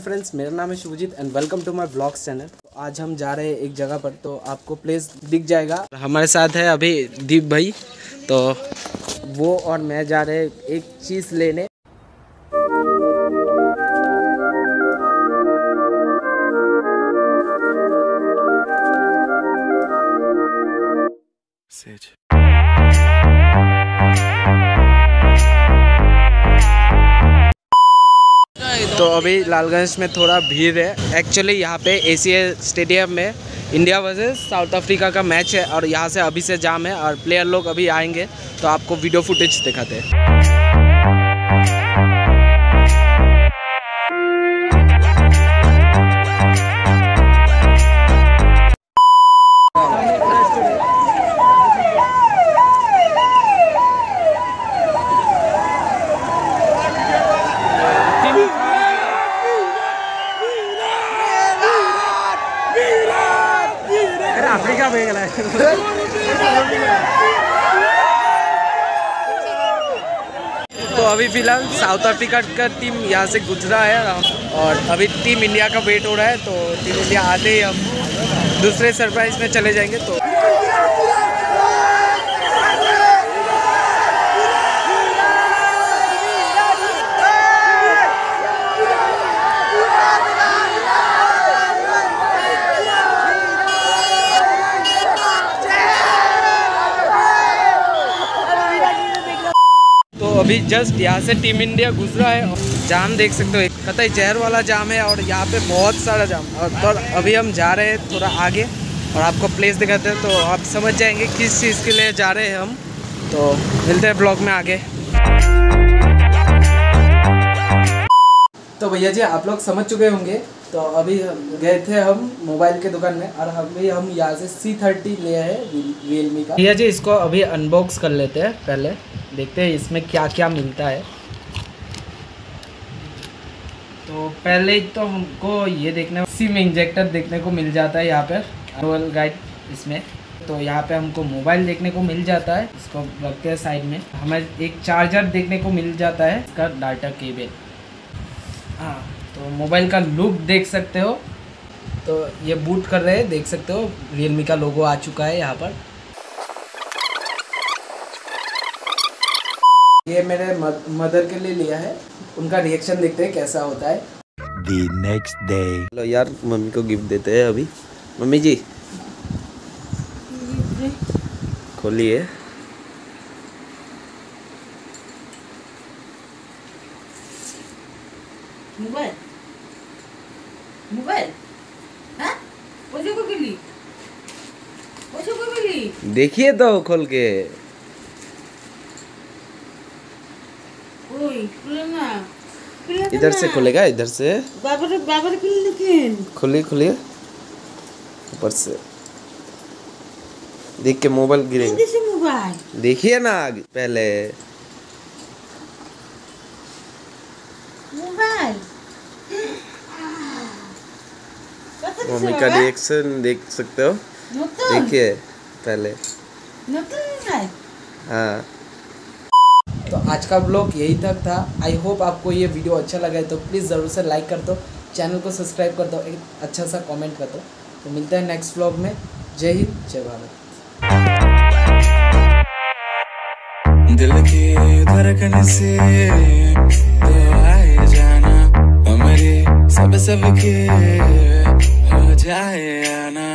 And friends, मेरा नाम है Shubhajit and welcome to my blogs channel. आज हम जा रहे हैं एक जगह पर, तो आपको प्लेस दिख जाएगा। हमारे साथ है अभी दीप भाई, तो वो और मैं जा रहे हैं एक चीज़ लेने। तो अभी लालगंज में थोड़ा भीड़ है। एक्चुअली यहाँ पे एसीए स्टेडियम में इंडिया वर्सेस साउथ अफ्रीका का मैच है और यहाँ से अभी से जाम है और प्लेयर लोग अभी आएंगे, तो आपको वीडियो फुटेज दिखाते हैं। अफ्रीका में गया तो अभी फिलहाल साउथ अफ्रीका का टीम यहाँ से गुजरा है और अभी टीम इंडिया का वेट हो रहा है। तो टीम इंडिया आते ही हम दूसरे सरप्राइज में चले जाएंगे। तो अभी जस्ट यहाँ से टीम इंडिया गुजरा है और जाम देख सकते हो, पता ही जहर वाला जाम है और यहाँ पे बहुत सारा जाम। और अभी हम जा रहे हैं थोड़ा आगे और आपको प्लेस दिखाते हैं, तो आप समझ जाएंगे किस चीज़ के लिए जा रहे हैं हम। तो मिलते हैं ब्लॉग में आगे। तो भैया जी आप लोग समझ चुके होंगे। तो अभी गए थे हम मोबाइल के दुकान में और अभी हम यहाँ से C30 ले आए रियलमी का। भैया जी इसको अभी अनबॉक्स कर लेते हैं, पहले देखते हैं इसमें क्या क्या मिलता है। तो पहले तो हमको ये देखने सिम इंजेक्टर देखने को मिल जाता है यहाँ पर, रोल गाइड इसमें। तो यहाँ पे हमको मोबाइल देखने को मिल जाता है, इसको रखते हैं साइड में। हमें एक चार्जर देखने को मिल जाता है, इसका डाटा केबल। हाँ, तो मोबाइल का लुक देख सकते हो। तो ये बूट कर रहे हैं, देख सकते हो रियलमी का लोगो आ चुका है यहाँ पर। ये मेरे मदर के लिए लिया है, उनका रिएक्शन देखते हैं कैसा होता है। The next day। लो यार, मम्मी को गिफ्ट देते हैं अभी। मम्मी जी खोलिए। मोबाइल मोबाइल हाँ? देखिए तो खोल के इधर से खुलेगा, इधर से बाबर खुली खुली ऊपर से देख के मोबाइल गिरेगा। देखिए ना पहले मोबाइल, मम्मी का रिएक्शन देख सकते हो। देखिए पहले हाँ। तो आज का ब्लॉग यही तक था। आई होप आपको ये वीडियो अच्छा लगा है, तो प्लीज़ ज़रूर से लाइक कर दो, चैनल को सब्सक्राइब कर दो, एक अच्छा सा कमेंट कर दो। तो मिलते हैं नेक्स्ट ब्लॉग में। जय हिंद जय भारत। दिल के धड़कन से तो आए जाना, हमारे सब के हो जाए आना।